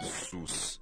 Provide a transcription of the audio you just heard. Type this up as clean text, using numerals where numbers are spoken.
Sus.